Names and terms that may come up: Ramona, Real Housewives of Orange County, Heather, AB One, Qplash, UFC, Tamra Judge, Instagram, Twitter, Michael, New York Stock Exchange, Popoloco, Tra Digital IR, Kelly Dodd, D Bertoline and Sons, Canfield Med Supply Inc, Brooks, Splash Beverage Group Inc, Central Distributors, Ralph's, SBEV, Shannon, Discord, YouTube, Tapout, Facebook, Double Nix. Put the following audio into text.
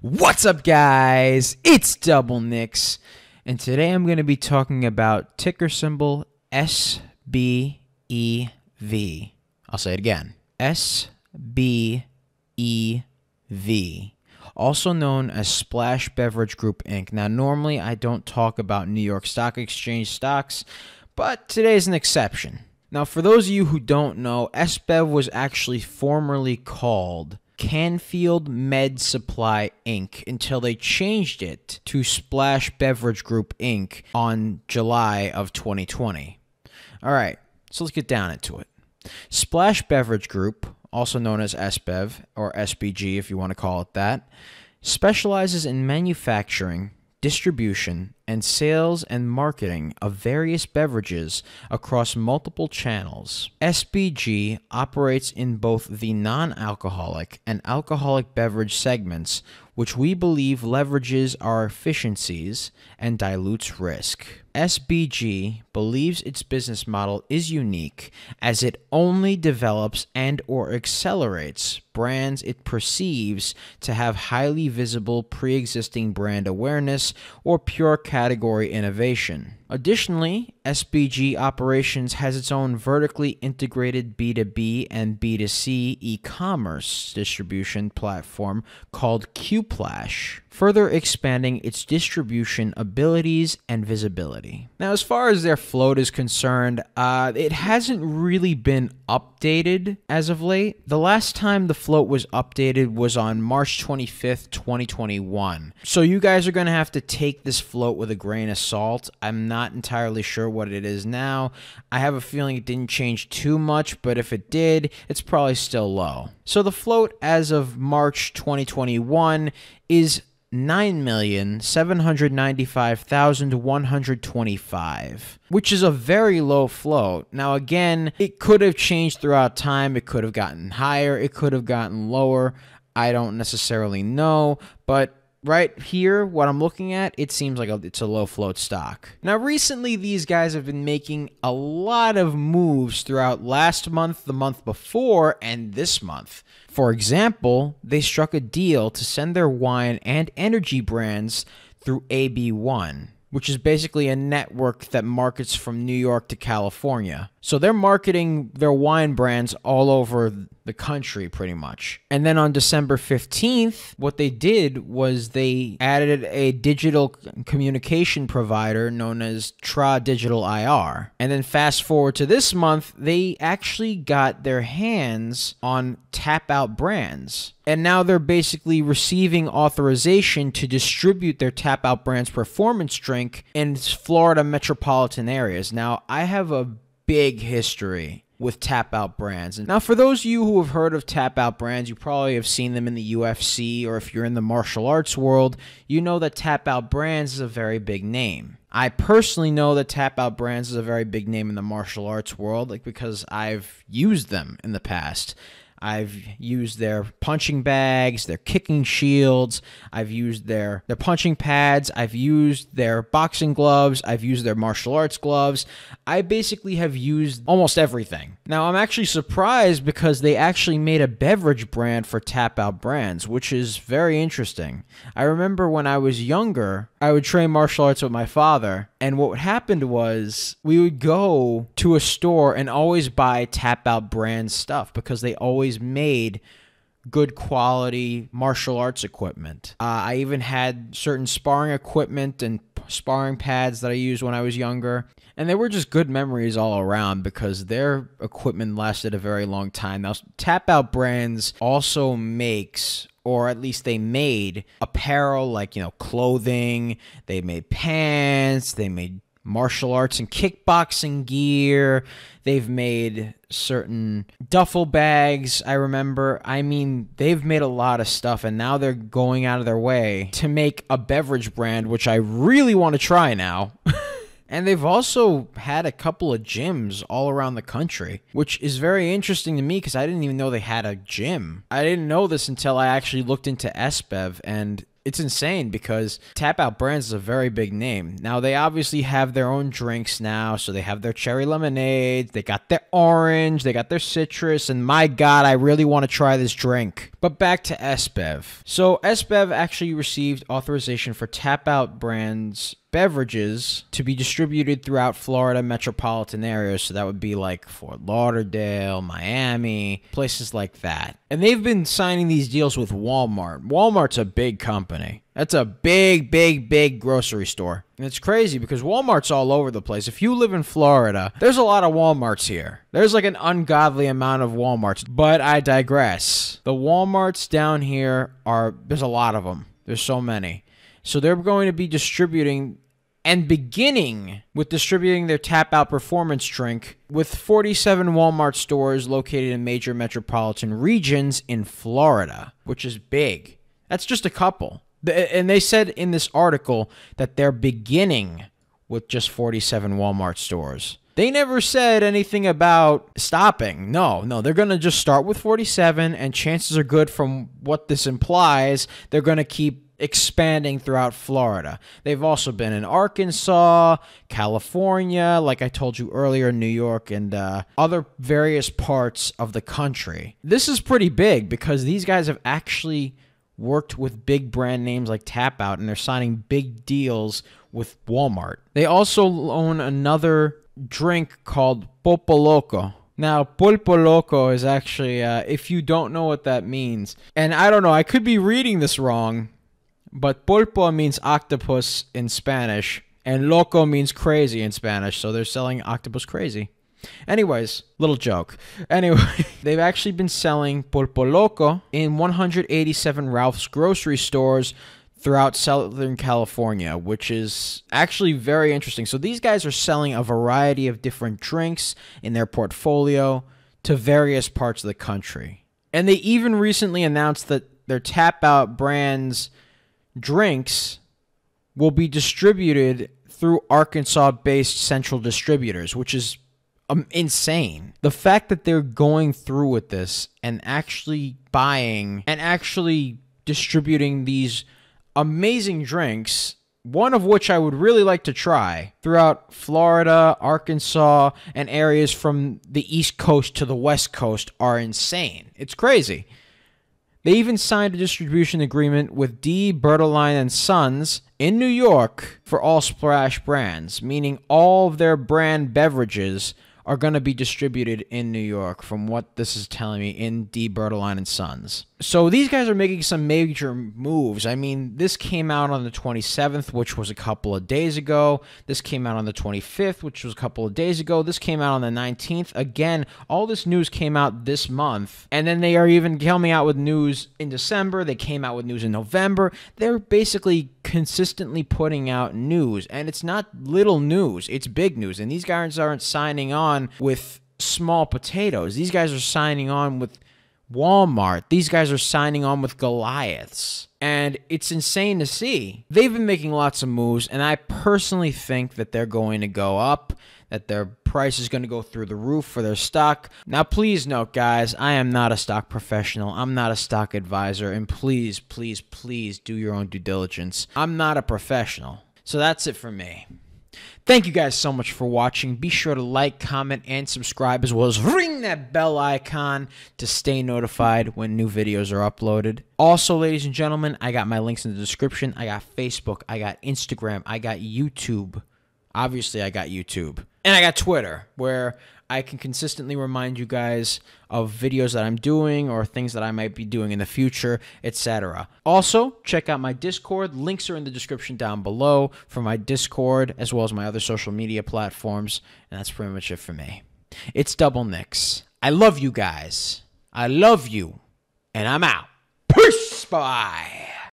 What's up, guys? It's Double Nix, and today I'm going to be talking about ticker symbol SBEV. I'll say it again, SBEV, also known as Splash Beverage Group Inc. Now, normally I don't talk about New York Stock Exchange stocks, but today's an exception. Now, for those of you who don't know, SBEV was actually formerly called Canfield Med Supply Inc. until they changed it to Splash Beverage Group Inc. on July of 2020. All right, so let's get down into it. Splash Beverage Group, also known as SBEV or SBG if you want to call it that, specializes in manufacturing, distribution, and sales and marketing of various beverages across multiple channels. SBG operates in both the non-alcoholic and alcoholic beverage segments, which we believe leverages our efficiencies and dilutes risk. SBG believes its business model is unique as it only develops and/or accelerates brands it perceives to have highly visible pre-existing brand awareness or pure category innovation. Additionally, SBG Operations has its own vertically integrated B2B and B2C e-commerce distribution platform called Qplash, further expanding its distribution abilities and visibility. Now, as far as their float is concerned, it hasn't really been updated as of late. The last time the float was updated was on March 25th, 2021. So you guys are going to have to take this float with a grain of salt. I'm not entirely sure what it is now. I have a feeling it didn't change too much, but if it did, it's probably still low. So the float as of March 2021 is 9,795,125, which is a very low float. Now, again, it could have changed throughout time. It could have gotten higher. It could have gotten lower. I don't necessarily know, but right here, what I'm looking at, it seems like it's a low float stock. Now, recently, these guys have been making a lot of moves throughout last month, the month before, and this month. For example, they struck a deal to send their wine and energy brands through AB One, which is basically a network that markets from New York to California. So they're marketing their wine brands all over the country pretty much. And then on December 15th, what they did was they added a digital communication provider known as Tra Digital IR. And then fast forward to this month, they actually got their hands on Tapout brands. And now they're basically receiving authorization to distribute their Tapout brand's performance drink in Florida metropolitan areas. Now, I have a big history with Tapout brands. And now, for those of you who have heard of Tapout brands, you probably have seen them in the UFC, or if you're in the martial arts world, you know that Tapout brands is a very big name. I personally know that Tapout brands is a very big name in the martial arts world, like, because I've used them in the past. I've used their punching bags, their kicking shields, I've used their punching pads, I've used their boxing gloves, I've used their martial arts gloves. I basically have used almost everything. Now, I'm actually surprised because they actually made a beverage brand for Tapout brands, which is very interesting. I remember when I was younger, I would train martial arts with my father, and what happened was we would go to a store and always buy Tapout brand stuff because they always made good quality martial arts equipment. I even had certain sparring equipment and sparring pads that I used when I was younger. And they were just good memories all around because their equipment lasted a very long time. Now, Tapout brands also makes, or at least they made, apparel like, you know, clothing. They made pants. They made martial arts and kickboxing gear. They've made certain duffel bags, I remember. I mean, they've made a lot of stuff, and now they're going out of their way to make a beverage brand, which I really want to try now. And they've also had a couple of gyms all around the country, which is very interesting to me because I didn't even know they had a gym. I didn't know this until I actually looked into SBEV, and It's insane because Tapout Brands is a very big name. Now, they obviously have their own drinks now. So they have their cherry lemonade, they got their orange, they got their citrus, and my God, I really want to try this drink. But back to SBEV. So SBEV actually received authorization for Tapout Brands beverages to be distributed throughout Florida metropolitan areas. So that would be like Fort Lauderdale, Miami, places like that. And they've been signing these deals with Walmart. Walmart's a big company. That's a big, big, big grocery store. And it's crazy because Walmart's all over the place. If you live in Florida, there's a lot of Walmarts here. There's like an ungodly amount of Walmarts, but I digress. The Walmarts down here are, there's a lot of them. There's so many. So they're going to be distributing and beginning with distributing their Tapout performance drink with 47 Walmart stores located in major metropolitan regions in Florida, which is big. That's just a couple. And they said in this article that they're beginning with just 47 Walmart stores. They never said anything about stopping. No, they're going to just start with 47, and chances are good from what this implies, they're going to keep expanding throughout Florida. They've also been in Arkansas, California, like I told you earlier, New York, and other various parts of the country. This is pretty big because these guys have actually worked with big brand names like Tapout, and they're signing big deals with Walmart. They also own another drink called Popoloco. Now, Popoloco is actually, if you don't know what that means, and I don't know, I could be reading this wrong, but pulpo means octopus in Spanish, and loco means crazy in Spanish, so they're selling octopus crazy. Anyways, little joke. Anyway, they've actually been selling Popoloco in 187 Ralph's grocery stores throughout Southern California, which is actually very interesting. So these guys are selling a variety of different drinks in their portfolio to various parts of the country. And they even recently announced that their Tapout Brands drinks will be distributed through Arkansas-based Central Distributors, which is insane. The fact that they're going through with this and actually buying and actually distributing these amazing drinks, one of which I would really like to try, throughout Florida, Arkansas, and areas from the East Coast to the West Coast are insane. It's crazy. They even signed a distribution agreement with D Bertoline and Sons in New York for all Splash brands, meaning all of their brand beverages are going to be distributed in New York, from what this is telling me, in D Bertoline and Sons. So these guys are making some major moves. I mean, this came out on the 27th, which was a couple of days ago. This came out on the 25th, which was a couple of days ago. This came out on the 19th. Again, all this news came out this month. And then they are even coming out with news in December. They came out with news in November. They're basically consistently putting out news. And it's not little news. It's big news. And these guys aren't signing on with small potatoes. These guys are signing on with Walmart. These guys are signing on with Goliaths. And it's insane to see. They've been making lots of moves, and I personally think that they're going to go up, that their price is going to go through the roof for their stock. Now, please note, guys, I am not a stock professional. I'm not a stock advisor, and please, please, please do your own due diligence. I'm not a professional. So that's it for me. Thank you guys so much for watching. Be sure to like, comment, and subscribe, as well as ring that bell icon to stay notified when new videos are uploaded. Also, ladies and gentlemen, I got my links in the description. I got Facebook, I got Instagram, I got YouTube. Obviously, I got YouTube. And I got Twitter, where I can consistently remind you guys of videos that I'm doing or things that I might be doing in the future, etc. Also, check out my Discord. Links are in the description down below for my Discord, as well as my other social media platforms. And that's pretty much it for me. It's Double Nix. I love you guys. I love you. And I'm out. Peace. Bye.